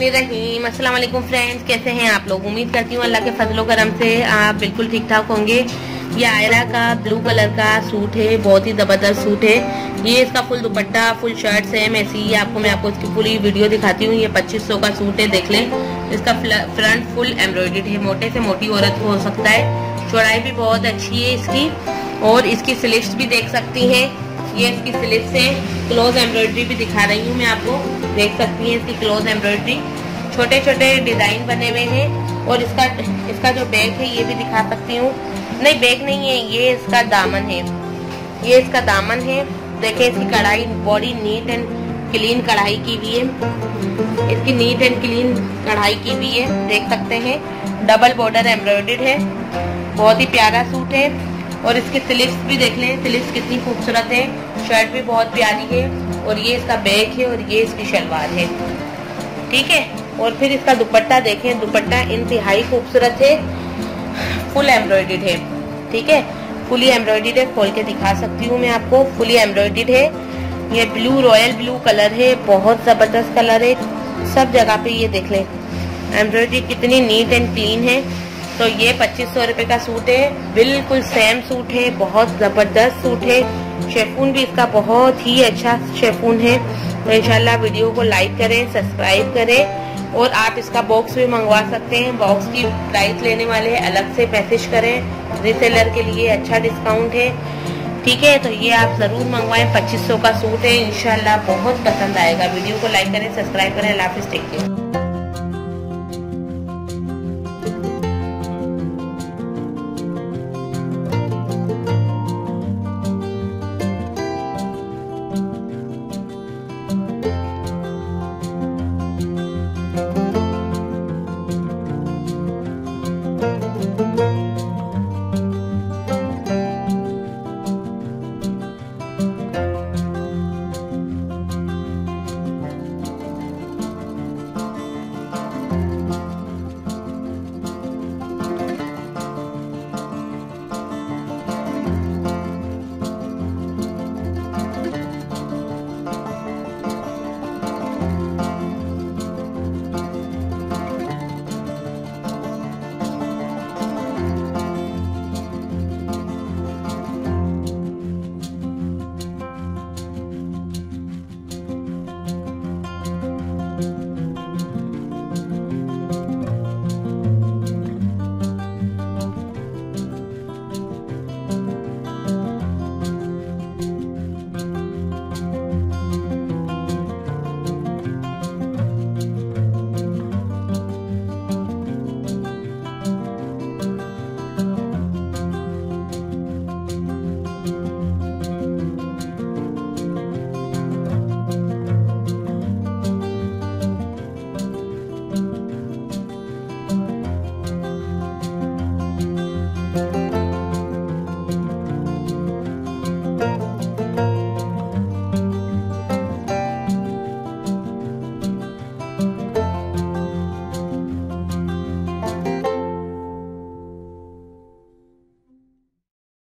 रहीम अस्सलाम वालेकुम फ्रेंड्स, कैसे हैं आप लोग। उम्मीद करती हूँ अल्लाह के फजलो करम से आप बिल्कुल ठीक ठाक होंगे। ये आयरा का ब्लू कलर का सूट है, बहुत ही ज़बरदस्त सूट है। ये इसका फुल दुपट्टा फुल शर्ट्स है। मैं आपको इसकी पूरी वीडियो दिखाती हूँ। ये 2500 का सूट है, देख लें। इसका फ्रंट फुल एम्ब्रॉयडेड है, मोटे से मोटी औरत हो सकता है। चौड़ाई भी बहुत अच्छी है इसकी, और इसकी स्लीव्स भी देख सकती हैं। ये इसकी स्लीव्स से क्लोज एम्ब्रॉयडरी भी दिखा रही हूँ मैं आपको, देख सकती हैं इसकी क्लोज एम्ब्रॉयडरी। छोटे छोटे डिजाइन बने हुए हैं। और इसका जो बैक है ये भी दिखा सकती हूँ। नहीं, बैक नहीं है, ये इसका दामन है। ये इसका दामन है, देखें। इसकी कढ़ाई बॉडी नीट एंड क्लीन कढ़ाई की भी है। इसकी नीट एंड क्लीन कढ़ाई की भी है, देख सकते हैं। डबल बॉर्डर एम्ब्रॉयडर्ड है, बहुत ही प्यारा सूट है। और इसके स्लीव्स भी देख लें, स्लीव्स कितनी खूबसूरत है। शर्ट भी बहुत प्यारी है। और ये इसका बैक है, और ये इसकी शलवार है, ठीक है। और फिर इसका दुपट्टा देखें, दुपट्टा इंतहाई खूबसूरत है, फुल एम्ब्रॉयडेड है, ठीक है। फुली एम्ब्रॉयडेड है, खोल के दिखा सकती हूँ मैं आपको। फुली एम्ब्रॉयडेड है। ये ब्लू रॉयल ब्लू कलर है, बहुत ज़बरदस्त कलर है। सब जगह पे ये देख लें एम्ब्रॉयडरी कितनी नीट एंड क्लीन है। तो ये 2500 रुपये का सूट है, बिल्कुल सेम सूट है, बहुत ज़बरदस्त सूट है। शिफॉन भी इसका बहुत ही अच्छा शिफॉन है। तो इंशाल्लाह वीडियो को लाइक करें, सब्सक्राइब करें। और आप इसका बॉक्स भी मंगवा सकते हैं। बॉक्स की प्राइस लेने वाले अलग से मैसेज करें, रीसेलर के लिए अच्छा डिस्काउंट है, ठीक है। तो ये आप ज़रूर मंगवाएं, 2500 का सूट है। इंशाल्लाह बहुत पसंद आएगा। वीडियो को लाइक करें, सब्सक्राइब करें। अल्लाह हाफिज़, टेक केयर।